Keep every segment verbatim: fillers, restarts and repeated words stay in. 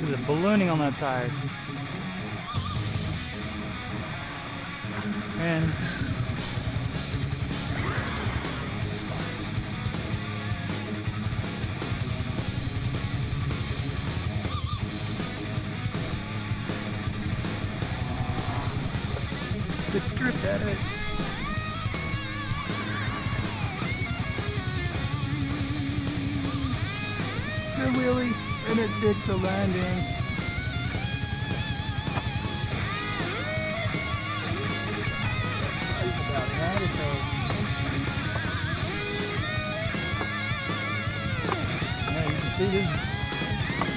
There's ballooning on that tire. And just drift at it. The wheelie, and it did the landing.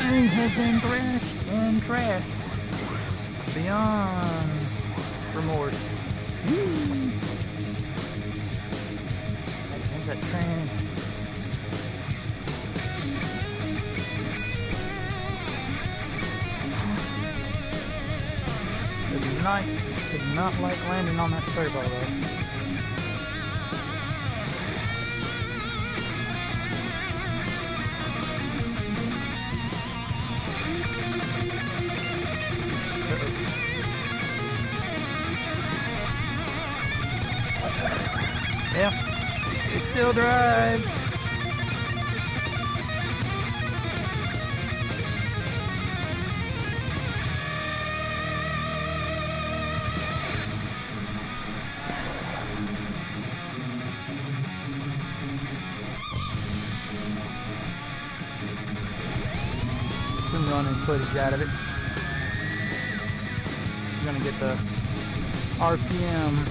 Thing has been thrashed and trashed beyond remorse. Woo. There's that train. Did not, did not like landing on that turbo though. Yep, it still drives. Some running footage out of it. I'm gonna get the R P M.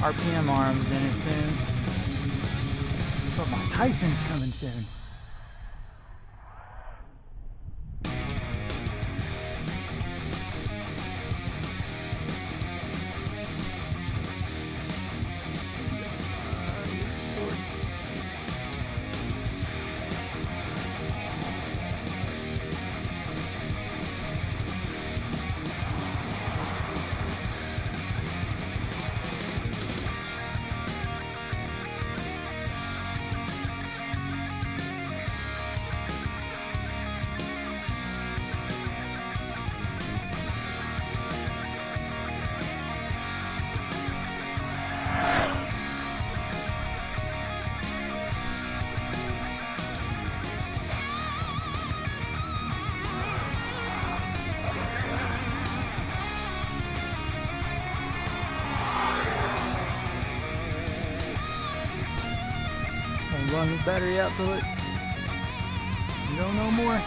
R P M arms in it soon. But my Tyson's coming soon. Run the battery out to it. You don't know more.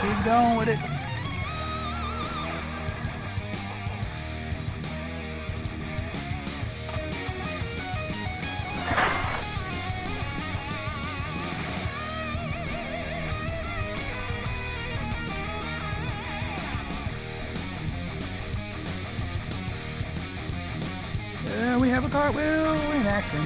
Keep going with it. We have a cartwheel in action.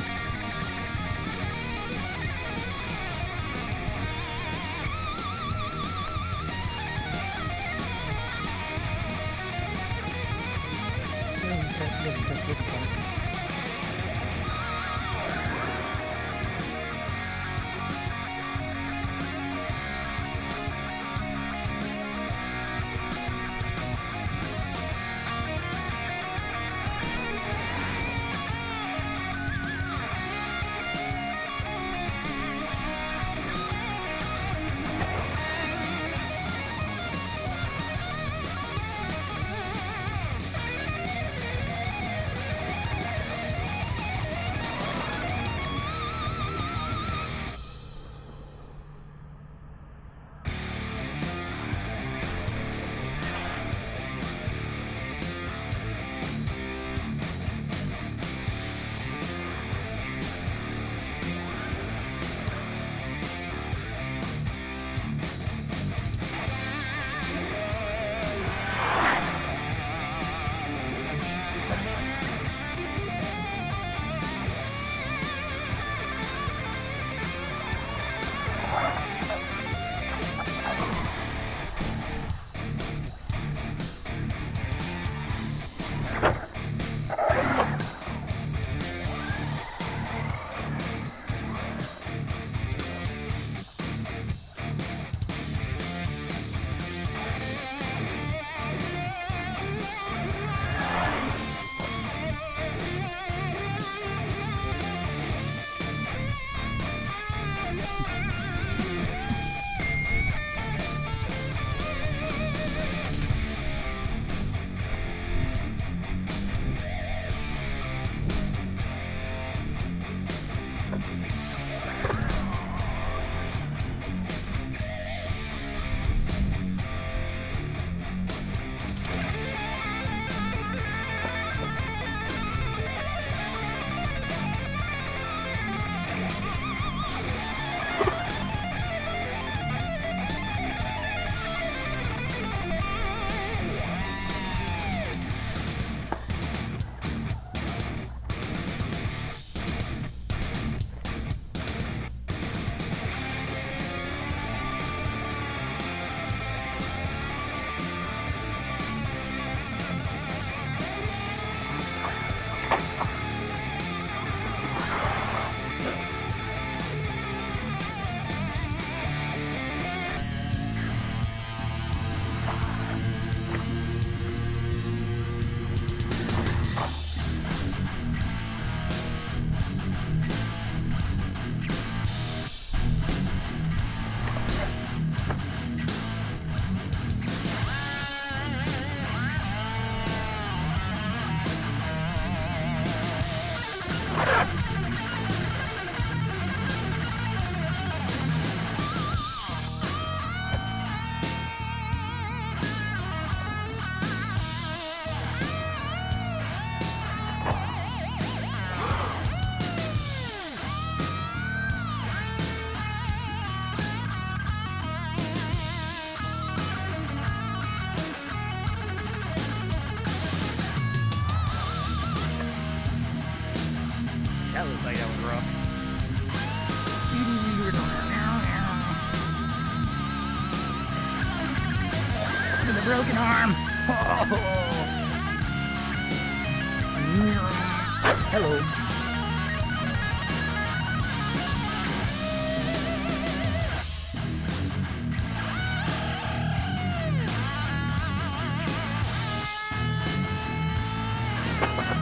a broken arm. Oh. Hello. Bye.